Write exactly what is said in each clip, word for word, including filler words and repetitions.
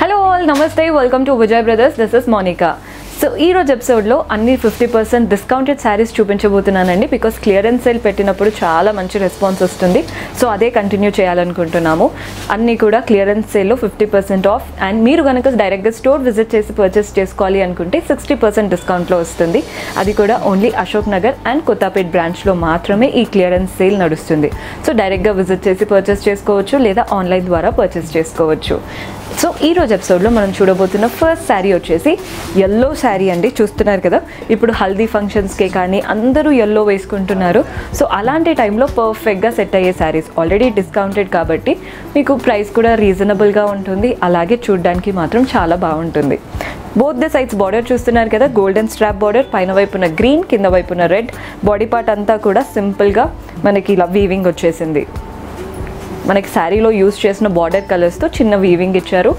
Hello all, namaste, welcome to Vijay Brothers. This is Monica. So ee roju episode lo anni fifty percent discounted sarees chupinchabothunanandi because clearance sale pettinapudu chaala manchi response vastundi. So ade continue cheyalanukuntunnamu. Anni kuda clearance sale lo fifty percent off and meeru ganaka direct ga store visit chesi purchase cheskovali anukunte sixty percent discount lo vastundi. Adi kuda only Ashoknagar and Kotapeed branch lo maatrame ee clearance sale nadustundi. So direct ga visit chesi purchase cheskovachu ledha online dwara purchase cheskovachu. So ee roju episode lo manam chudabotuna first saree vachesi yellow saree. అండి చూస్తున్నారు కదా, ఇప్పుడు haldi functions కే కానీ అందరూ yellow వేసుకుంటున్నారు. So అలాంటి టైంలో perfect గా సెట్ అయ్యే సారీస్, ఆల్రెడీ డిస్కౌంటెడ్ కాబట్టి మీకు ప్రైస్ కూడా రీజనబుల్ గా ఉంటుంది, అలాగే చూడడానికి మాత్రం చాలా బాగుంటుంది. బోత్ ద సైడ్స్ బార్డర్ చూస్తున్నారు కదా, గోల్డెన్ స్ట్రాప్ బార్డర్, పైన వైపున గ్రీన్, కింద వైపున రెడ్, బాడీ పార్ట్ అంతా కూడా సింపుల్ గా మనకి ఇలా వీవింగ్ వచ్చేసింది. మనకి శారీలో యూజ్ చేసిన బార్డర్ కలర్స్ తో చిన్న వీవింగ్ ఇచ్చారు.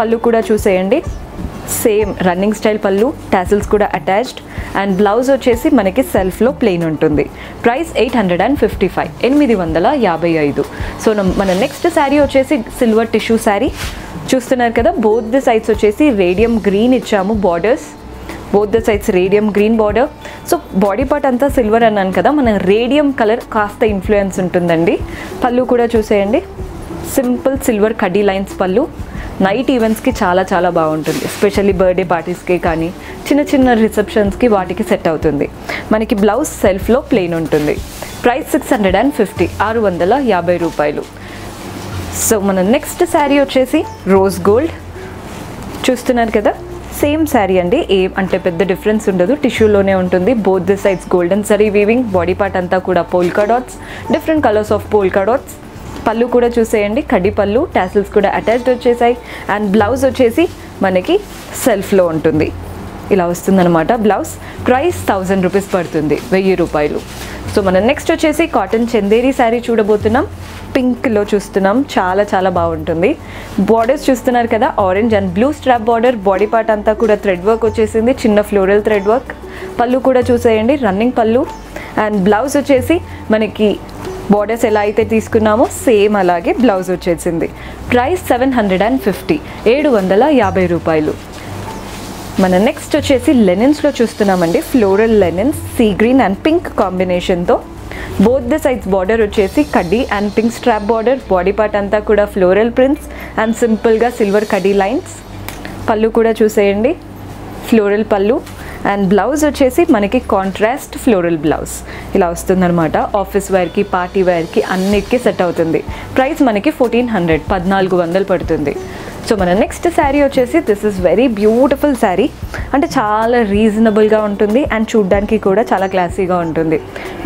పళ్ళు కూడా చూసేయండి, సేమ్ రన్నింగ్ స్టైల్ పళ్ళు, టాసిల్స్ కూడా అటాచ్డ్, అండ్ బ్లౌజ్ వచ్చేసి మనకి సెల్ఫ్లో ప్లెయిన్ ఉంటుంది. Price eight hundred and fifty five, ఎనిమిది వందల యాభై ఐదు. సో మన నెక్స్ట్ శారీ వచ్చేసి సిల్వర్ టిష్యూ శారీ చూస్తున్నారు కదా, బోత్ ది సైడ్స్ వచ్చేసి రేడియం గ్రీన్ ఇచ్చాము, borders both the sides radium green border. So body part అంతా సిల్వర్ అన్నాను కదా, మన రేడియం కలర్ కాస్త ఇన్ఫ్లుయెన్స్ ఉంటుందండి. పళ్ళు కూడా చూసేయండి, సింపుల్ సిల్వర్ కడ్డీ లైన్స్ పళ్ళు, నైట్ ఈవెంట్స్కి చాలా చాలా బాగుంటుంది, ఎస్పెషల్లీ బర్త్డే పార్టీస్కి కానీ చిన్న చిన్న రిసెప్షన్స్కి వాటికి సెట్ అవుతుంది. మనకి బ్లౌజ్ సెల్ఫ్లో ప్లెయిన్ ఉంటుంది. Price six hundred and fifty, ఆరు వందల యాభై రూపాయలు. సో మన నెక్స్ట్ శారీ వచ్చేసి రోజ్ గోల్డ్ చూస్తున్నారు కదా, సేమ్ శారీ అండి, ఏ అంటే పెద్ద డిఫరెన్స్ ఉండదు, టిష్యూలోనే ఉంటుంది. Both the sides golden sorry weaving, body part అంతా కూడా polka dots, different colours of polka dots. పళ్ళు కూడా చూసేయండి, కడ్డీ పళ్ళు, టాసిల్స్ కూడా అటాచ్డ్ వచ్చేసాయి, అండ్ బ్లౌజ్ వచ్చేసి మనకి సెల్ఫ్లో ఉంటుంది, ఇలా వస్తుందన్నమాట బ్లౌజ్. ప్రైస్ థౌజండ్ రూపీస్ పడుతుంది, వెయ్యి రూపాయలు. సో మనం నెక్స్ట్ వచ్చేసి కాటన్ చందేరీ శారీ చూడబోతున్నాం, పింక్లో చూస్తున్నాం, చాలా చాలా బాగుంటుంది. బార్డర్స్ చూస్తున్నారు కదా, orange and blue strap border, body part అంతా కూడా థ్రెడ్ వర్క్ వచ్చేసింది, చిన్న ఫ్లోరల్ థ్రెడ్ వర్క్. పళ్ళు కూడా చూసేయండి, రన్నింగ్ పళ్ళు, అండ్ బ్లౌజ్ వచ్చేసి మనకి బార్డర్స్ ఎలా అయితే తీసుకున్నామో సేమ్ అలాగే బ్లౌజ్ వచ్చేసింది. Price seven hundred and fifty, ఏడు వందల యాభై రూపాయలు. మన నెక్స్ట్ వచ్చేసి లెనిన్స్లో చూస్తున్నామండి, floral linens, sea green and pink కాంబినేషన్తో. బోత్ ద సైడ్స్ బార్డర్ వచ్చేసి కడ్డీ and pink strap border, body part అంతా కూడా ఫ్లోరల్ ప్రింట్స్ అండ్ సింపుల్గా సిల్వర్ కడ్డీ లైన్స్. పళ్ళు కూడా చూసేయండి, ఫ్లోరల్ పళ్ళు, అండ్ బ్లౌజ్ వచ్చేసి మనకి కాంట్రాస్ట్ ఫ్లోరల్ బ్లౌజ్, ఇలా వస్తుందన్నమాట. ఆఫీస్ వేర్కి, పార్టీ వేర్కి అన్నిటికీ సెట్ అవుతుంది. ప్రైస్ మనకి ఫోర్టీన్ హండ్రెడ్, పద్నాలుగు వందలు పడుతుంది. సో మన నెక్స్ట్ శారీ వచ్చేసి this is very beautiful sari, అంటే చాలా రీజనబుల్గా ఉంటుంది అండ్ చూడ్డానికి కూడా చాలా క్లాసీగా ఉంటుంది.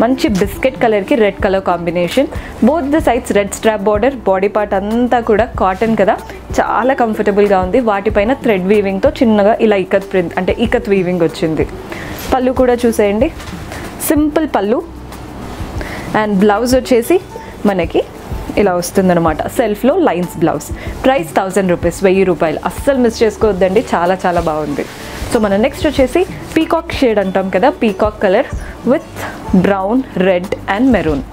మంచి బిస్కెట్ కలర్కి red colour combination, both the sides red strap border, body part అంతా కూడా కాటన్ కదా, చాలా కంఫర్టబుల్గా ఉంది. వాటిపైన థ్రెడ్ వీవింగ్తో చిన్నగా ఇలా ఇకత్ ప్రింట్, అంటే ఇకత్ వీవింగ్ వచ్చింది. పళ్ళు కూడా చూసేయండి, సింపుల్ పళ్ళు, అండ్ బ్లౌజ్ వచ్చేసి మనకి ఇలా వస్తుందన్నమాట, సెల్ఫ్లో lines blouse. Price thousand rupees, వెయ్యి రూపాయలు. అస్సలు మిస్ చేసుకోవద్దండి, చాలా చాలా బాగుంది. సో మన నెక్స్ట్ వచ్చేసి పీకాక్ షేడ్ అంటాం కదా, peacock colour with brown, red and maroon.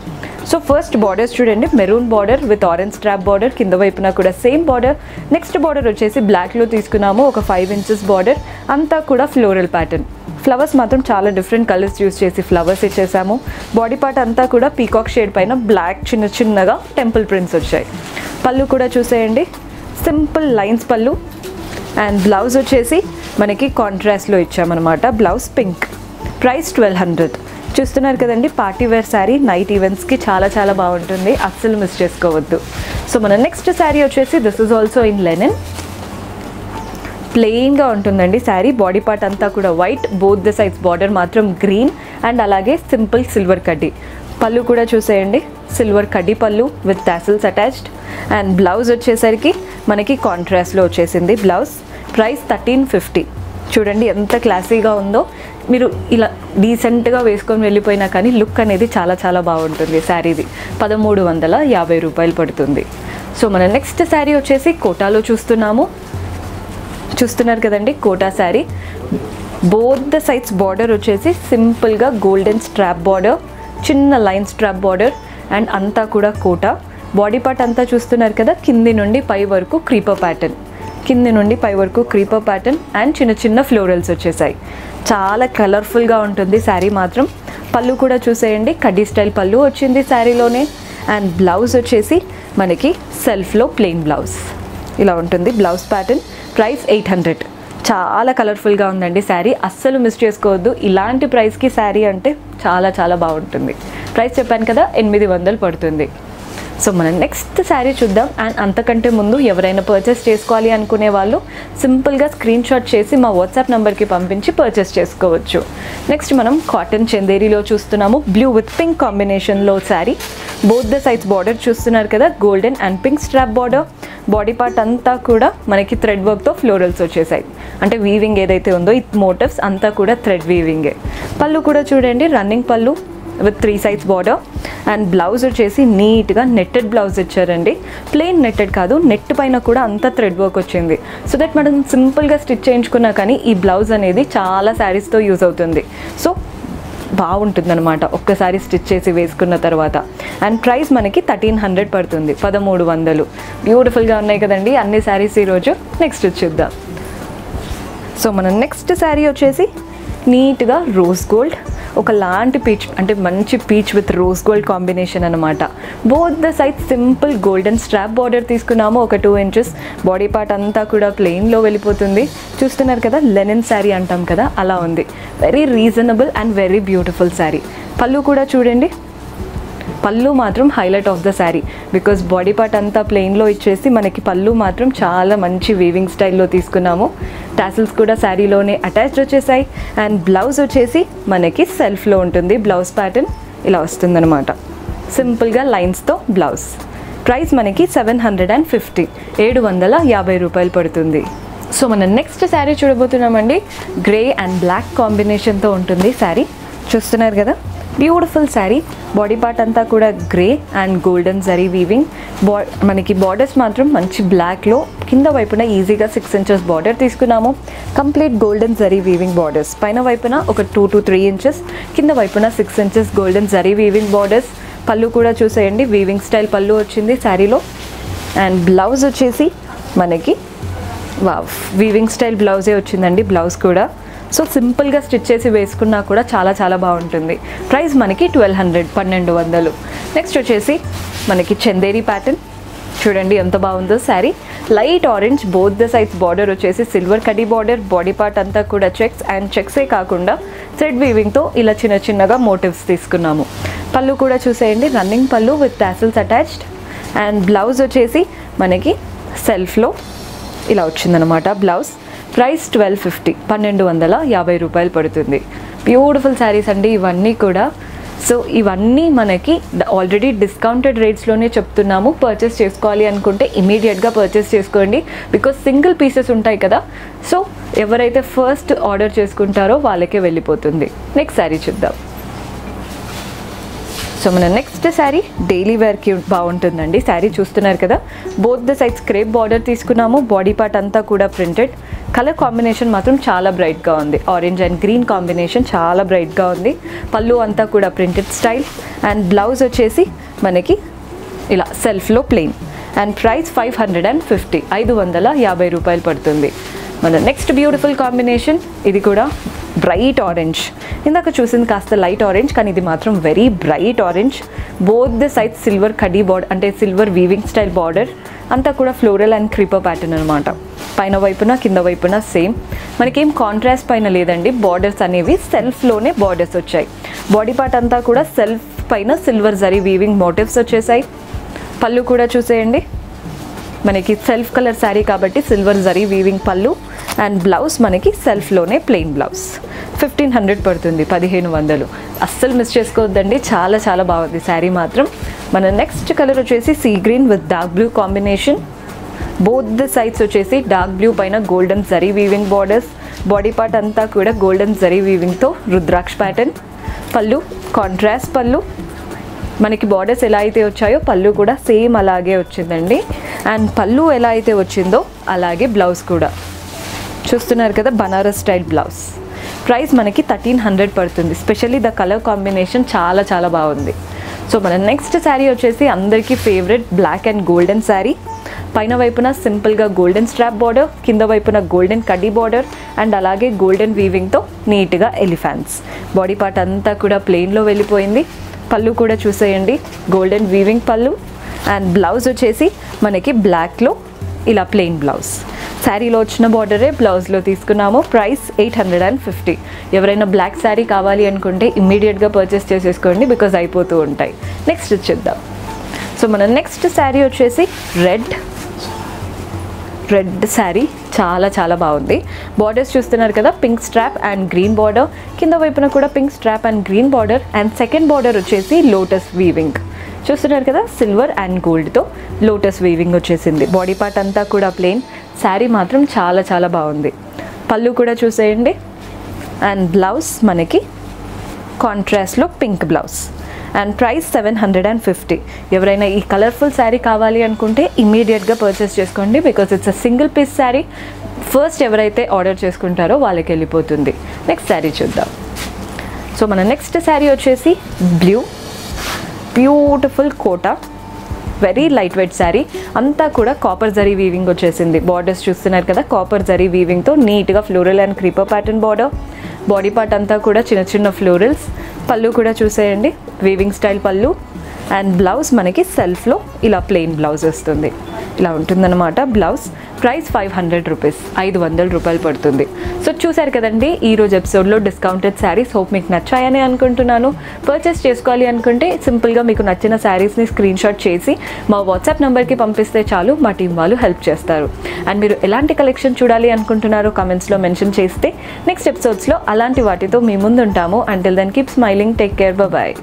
So first borders చూడండి, maroon border with orange strap border, కింద వైపున కూడా సేమ్ బార్డర్. నెక్స్ట్ బార్డర్ వచ్చేసి బ్లాక్లో తీసుకున్నాము, ఒక ఫైవ్ ఇంచెస్ బార్డర్, అంతా కూడా ఫ్లోరల్ ప్యాటర్న్. ఫ్లవర్స్ మాత్రం చాలా డిఫరెంట్ కలర్స్ యూజ్ చేసి ఫ్లవర్స్ ఇచ్చేసాము. బాడీ పార్ట్ అంతా కూడా పీకాక్ షేడ్ పైన బ్లాక్, చిన్న చిన్నగా టెంపుల్ ప్రింట్స్ వచ్చాయి. పళ్ళు కూడా చూసేయండి, సింపుల్ లైన్స్ పళ్ళు, అండ్ బ్లౌజ్ వచ్చేసి మనకి కాంట్రాస్ట్లో ఇచ్చామన్నమాట, blouse pink. Price twelve hundred. చూస్తున్నారు కదండి, పార్టీ వేర్ శారీ, నైట్ ఈవెంట్స్కి చాలా చాలా బాగుంటుంది, అస్సలు మిస్ చేసుకోవద్దు. సో మన నెక్స్ట్ శారీ వచ్చేసి this is also in linen, ప్లెయిన్గా ఉంటుందండి శారీ, బాడీ పార్ట్ అంతా కూడా white, both the sides border మాత్రం గ్రీన్, అండ్ అలాగే సింపుల్ సిల్వర్ కడ్డీ. పళ్ళు కూడా చూసేయండి, సిల్వర్ కడ్డీ పళ్ళు with tassels attached, and blouse వచ్చేసరికి మనకి కాంట్రాస్ట్లో వచ్చేసింది బ్లౌజ్. Price thirteen fifty. చూడండి ఎంత క్లాసీగా ఉందో, మీరు ఇలా డీసెంట్గా వేసుకొని వెళ్ళిపోయినా కానీ లుక్ అనేది చాలా చాలా బాగుంటుంది శారీది. పదమూడు వందల యాభై రూపాయలు పడుతుంది. సో మన నెక్స్ట్ శారీ వచ్చేసి కోటాలో చూస్తున్నాము, చూస్తున్నారు కదండి Kota sari. Both the sides border వచ్చేసి సింపుల్గా గోల్డెన్ స్ట్రాప్ బార్డర్, చిన్న లైన్ స్ట్రాప్ బార్డర్, అండ్ అంతా కూడా కోటా. బాడీ పార్ట్ అంతా చూస్తున్నారు కదా, కింది నుండి పై వరకు క్రీపర్ ప్యాటర్న్, కింద నుండి పై వరకు క్రీపర్ ప్యాటర్న్ అండ్ చిన్న చిన్న ఫ్లోరల్స్ వచ్చేసాయి. చాలా కలర్ఫుల్ గా ఉంటుంది సారీ మాత్రం. పల్లు కూడా చూసేయండి, కడ్డీ స్టైల్ పల్లు వచ్చింది సారీలోనే. అండ్ బ్లౌజ్ వచ్చేసి మనకి సెల్ఫ్ లో ప్లెయిన్ బ్లౌజ్ ఇలా ఉంటుంది. Blouse pattern price eight hundred. చాలా కలర్ఫుల్ గా ఉందండి సారీ, అస్సలు మిస్ చేసుకోవద్దు. ఇలాంటి ప్రైస్ కి సారీ అంటే చాలా చాలా బాగుంటుంది. ప్రైస్ చెప్పాను కదా, ఎనిమిది వందలు పడుతుంది. సో మనం నెక్స్ట్ శారీ చూద్దాం. అండ్ అంతకంటే ముందు ఎవరైనా పర్చేస్ చేసుకోవాలి అనుకునే వాళ్ళు సింపుల్గా స్క్రీన్ షాట్ చేసి మా వాట్సాప్ నెంబర్కి పంపించి పర్చేస్ చేసుకోవచ్చు. నెక్స్ట్ మనం కాటన్ చందేరీలో చూస్తున్నాము. బ్లూ విత్ పింక్ కాంబినేషన్లో sari. Both the sides border చూస్తున్నారు కదా, golden and pink strap border. Body part అంతా కూడా మనకి థ్రెడ్ వర్క్తో ఫ్లోరల్స్ వచ్చేసాయి. అంటే వీవింగ్ ఏదైతే ఉందో ఈ మోటివ్స్ అంతా కూడా థ్రెడ్ వీవింగే. పళ్ళు కూడా చూడండి, రన్నింగ్ పళ్ళు with three sides border. And blouse వచ్చేసి నీట్గా నెట్టెడ్ బ్లౌజ్ ఇచ్చారండి. ప్లెయిన్ నెట్టెడ్ కాదు, నెట్ పైన కూడా అంతా థ్రెడ్ వర్క్ వచ్చింది. సో దట్ మనం సింపుల్గా స్టిచ్ చేయించుకున్నా కానీ ఈ బ్లౌజ్ అనేది చాలా శారీస్తో యూజ్ అవుతుంది. సో బాగుంటుందన్నమాట ఒక్కసారి స్టిచ్ చేసి వేసుకున్న తర్వాత. అండ్ ప్రైస్ మనకి థర్టీన్ హండ్రెడ్ పడుతుంది, పదమూడు వందలు. బ్యూటిఫుల్గా ఉన్నాయి కదండి అన్ని శారీస్ ఈరోజు. నెక్స్ట్ చూద్దాం. సో మనం నెక్స్ట్ శారీ వచ్చేసి నీట్గా రోజ్ గోల్డ్, ఒకలాంటి పీచ్, అంటే మంచి peach with rose gold combination అనమాట. Both the side simple golden strap border తీసుకున్నాము, ఒక టూ ఇంచెస్. బాడీ పార్ట్ అంతా కూడా ప్లెయిన్లో వెళ్ళిపోతుంది. చూస్తున్నారు కదా, లెనిన్ శారీ అంటాం కదా అలా ఉంది. Very reasonable and very beautiful sari. పళ్ళు కూడా చూడండి, పళ్ళు మాత్రం highlight of the sari. Because body part అంతా ప్లెయిన్లో ఇచ్చేసి మనకి పళ్ళు మాత్రం చాలా మంచి వీవింగ్ స్టైల్లో తీసుకున్నాము. టాసిల్స్ కూడా శారీలోనే అటాచ్డ్ వచ్చేసాయి. అండ్ బ్లౌజ్ వచ్చేసి మనకి సెల్ఫ్లో ఉంటుంది. బ్లౌజ్ ప్యాటర్న్ ఇలా వస్తుందన్నమాట, సింపుల్గా లైన్స్తో బ్లౌజ్. ప్రైస్ మనకి సెవెన్ హండ్రెడ్ అండ్ ఫిఫ్టీ ఏడు వందల యాభై రూపాయలు పడుతుంది. సో మనం నెక్స్ట్ శారీ చూడబోతున్నామండి. గ్రే అండ్ బ్లాక్ కాంబినేషన్తో ఉంటుంది శారీ. చూస్తున్నారు కదా, బ్యూటిఫుల్ శారీ. బాడీ పార్ట్ అంతా కూడా grey and golden zari weaving. బా మనకి బార్డర్స్ మాత్రం మంచి బ్లాక్లో, కింద వైపున ఈజీగా సిక్స్ ఇంచెస్ బార్డర్ తీసుకున్నాము. Complete golden zari weaving borders. పైన వైపున ఒక టూ టు త్రీ ఇంచెస్ కింద వైపున six inches golden zari weaving borders. పళ్ళు కూడా చూసేయండి, వీవింగ్ స్టైల్ పళ్ళు వచ్చింది శారీలో. అండ్ బ్లౌజ్ వచ్చేసి మనకి వావ్ వీవింగ్ స్టైల్ బ్లౌజే వచ్చిందండి బ్లౌజ్ కూడా. సో సింపుల్గా స్టిచ్ చేసి వేసుకున్నా కూడా చాలా చాలా బాగుంటుంది. ప్రైస్ మనకి ట్వెల్వ్ హండ్రెడ్, పన్నెండు వందలు. నెక్స్ట్ వచ్చేసి మనకి చందేరీ ప్యాటర్న్ చూడండి ఎంత బాగుందో sari. Light orange, both the sides border వచ్చేసి సిల్వర్ కడ్డీ బార్డర్. బాడీ పార్ట్ అంతా కూడా చెక్స్, అండ్ చెక్సే కాకుండా థ్రెడ్ వీవింగ్తో ఇలా చిన్న చిన్నగా మోటివ్స్ తీసుకున్నాము. పళ్ళు కూడా చూసేయండి, రన్నింగ్ పళ్ళు with tassels attached. And blouse వచ్చేసి మనకి సెల్ఫ్లో ఇలా వచ్చిందనమాట బ్లౌజ్. ప్రైస్ ట్వెల్వ్ ఫిఫ్టీ పన్నెండు వందల యాభై రూపాయలు పడుతుంది. బ్యూటిఫుల్ శారీస్ అండి ఇవన్నీ కూడా. సో ఇవన్నీ మనకి ఆల్రెడీ డిస్కౌంటెడ్ రేట్స్లోనే చెప్తున్నాము. పర్చేస్ చేసుకోవాలి అనుకుంటే ఇమీడియట్గా పర్చేస్ చేసుకోండి. బికాజ్ సింగిల్ పీసెస్ ఉంటాయి కదా, సో ఎవరైతే ఫస్ట్ ఆర్డర్ చేసుకుంటారో వాళ్ళకే వెళ్ళిపోతుంది. నెక్స్ట్ శారీ చూద్దాం. సో మన నెక్స్ట్ శారీ డైలీ వేర్కి బాగుంటుందండి శారీ. చూస్తున్నారు కదా, both the sides crepe border తీసుకున్నాము. బాడీ పార్ట్ అంతా కూడా ప్రింటెడ్. కలర్ కాంబినేషన్ మాత్రం చాలా బ్రైట్గా ఉంది. ఆరెంజ్ అండ్ గ్రీన్ కాంబినేషన్ చాలా బ్రైట్గా ఉంది. పళ్ళు అంతా కూడా ప్రింటెడ్ స్టైల్. అండ్ బ్లౌజ్ వచ్చేసి మనకి ఇలా సెల్ఫ్లో plain. And price five hundred and fifty ఐదు వందల యాభై రూపాయలు పడుతుంది. మన నెక్స్ట్ బ్యూటిఫుల్ కాంబినేషన్ ఇది కూడా బ్రైట్ ఆరెంజ్. ఇందాక చూసింది కాస్త లైట్ ఆరెంజ్, కానీ ఇది మాత్రం very bright orange. Both the side silver కడ్డీ బార్డర్, అంటే సిల్వర్ వీవింగ్ స్టైల్ బార్డర్ అంతా కూడా ఫ్లోరల్ అండ్ క్రీపర్ ప్యాటర్న్ అనమాట. పైన వైపున కింద వైపున సేమ్. మనకేం కాంట్రాస్ట్ పైన లేదండి, బార్డర్స్ అనేవి సెల్ఫ్లోనే బార్డర్స్ వచ్చాయి. బాడీ పార్ట్ అంతా కూడా సెల్ఫ్ పైన సిల్వర్ జరీ వీవింగ్ మోటివ్స్ వచ్చేసాయి. పళ్ళు కూడా చూసేయండి, మనకి సెల్ఫ్ కలర్ శారీ కాబట్టి సిల్వర్ జరీ వీవింగ్ పళ్ళు. అండ్ బ్లౌజ్ మనకి సెల్ఫ్లోనే ప్లెయిన్ బ్లౌజ్. ఫిఫ్టీన్ హండ్రెడ్ పడుతుంది, పదిహేను వందలు. అస్సలు మిస్ చేసుకోవద్దండి, చాలా చాలా బాగుంది శారీ మాత్రం. మన నెక్స్ట్ కలర్ వచ్చేసి sea green with dark blue combination. Both the sides వచ్చేసి డార్క్ బ్లూ పైన golden zari weaving borders. Body part అంతా కూడా గోల్డెన్ జరీ వీవింగ్తో రుద్రాక్ష ప్యాటర్న్. పళ్ళు కాంట్రాస్ట్ పళ్ళు. మనకి బార్డర్స్ ఎలా అయితే వచ్చాయో పళ్ళు కూడా సేమ్ అలాగే వచ్చిందండి. అండ్ పళ్ళు ఎలా అయితే వచ్చిందో అలాగే బ్లౌజ్ కూడా చూస్తున్నారు కదా, బనారస్ స్టైల్ బ్లౌజ్. ప్రైస్ మనకి థర్టీన్ హండ్రెడ్ పడుతుంది. స్పెషల్లీ ద కలర్ కాంబినేషన్ చాలా చాలా బాగుంది. సో మన నెక్స్ట్ శారీ వచ్చేసి అందరికీ favourite black and golden sari. పైన వైపున సింపుల్ గా గోల్డెన్ స్ట్రాప్ border, కింద వైపున గోల్డెన్ కడ్డీ border and అలాగే గోల్డెన్ వీవింగ్ తో నీట్ గా ఎలిఫెంట్స్. బాడీ పార్ట్ అంతా కూడా ప్లేన్ లో వెళ్ళిపోయింది. పల్లు కూడా చూసేయండి, గోల్డెన్ వీవింగ్ పల్లు and బ్లౌజ్ వచ్చేసి మనకి బ్లాక్ లో ఇలా ప్లెయిన్ బ్లౌజ్. శారీలో వచ్చిన బార్డరే బ్లౌజ్లో తీసుకున్నాము. Price eight hundred and fifty. ఎవరైనా బ్లాక్ శారీ కావాలి అనుకుంటే ఇమ్మీడియట్గా పర్చేస్ చేసేసుకోండి, బికాజ్ అయిపోతూ ఉంటాయి. నెక్స్ట్ చూద్దాం. సో మన నెక్స్ట్ శారీ వచ్చేసి రెడ్ రెడ్ శారీ. చాలా చాలా బాగుంది. బార్డర్స్ చూస్తున్నారు కదా, pink strap and green border, కింద వైపున కూడా pink strap and green border and second border వచ్చేసి లోటస్ వీవింగ్. చూస్తున్నారు కదా, సిల్వర్ అండ్ గోల్డ్తో లోటస్ వీవింగ్ వచ్చేసింది. బాడీ పార్ట్ అంతా కూడా ప్లెయిన్. శారీ మాత్రం చాలా చాలా బాగుంది. పళ్ళు కూడా చూసేయండి అండ్ బ్లౌజ్ మనకి కాంట్రాస్ట్లో pink blouse and price seven hundred and fifty. ఎవరైనా ఈ కలర్ఫుల్ శారీ కావాలి అనుకుంటే ఇమీడియట్గా పర్చేస్ చేసుకోండి, because it's a single piece sari. First ఎవరైతే ఆర్డర్ చేసుకుంటారో వాళ్ళకి వెళ్ళిపోతుంది. నెక్స్ట్ శారీ చూద్దాం. సో మన నెక్స్ట్ శారీ వచ్చేసి blue, beautiful Kota, very light weight sari. అంతా కూడా కాపర్ జరీ వీవింగ్ వచ్చేసింది. బార్డర్స్ చూస్తున్నారు కదా, కాపర్ జరీ వీవింగ్తో నీట్గా floral and creeper pattern border. Body part అంతా కూడా చిన్న చిన్న ఫ్లోరల్స్. పళ్ళు కూడా చూసేయండి, వీవింగ్ స్టైల్ పళ్ళు అండ్ బ్లౌజ్ మనకి సెల్ఫ్లో ఇలా ప్లెయిన్ బ్లౌజ్ వస్తుంది. ఇలా ఉంటుందన్నమాట blouse. Price five hundred rupees ఐదు వందల రూపాయలు పడుతుంది. సో చూసారు కదండి ఈరోజు ఎపిసోడ్లో డిస్కౌంటెడ్ శారీస్. హోప్ మీకు నచ్చాయని అనుకుంటున్నాను. పర్చేస్ చేసుకోవాలి అనుకుంటే సింపుల్గా మీకు నచ్చిన శారీస్ని స్క్రీన్షాట్ చేసి మా వాట్సాప్ నెంబర్కి పంపిస్తే చాలు, మా టీం వాళ్ళు హెల్ప్ చేస్తారు. అండ్ మీరు ఎలాంటి కలెక్షన్ చూడాలి అనుకుంటున్నారో కమెంట్స్లో మెన్షన్ చేస్తే నెక్స్ట్ ఎపిసోడ్స్లో అలాంటి వాటితో మీ ముందుంటాము. Until then keep smiling, take care, bye.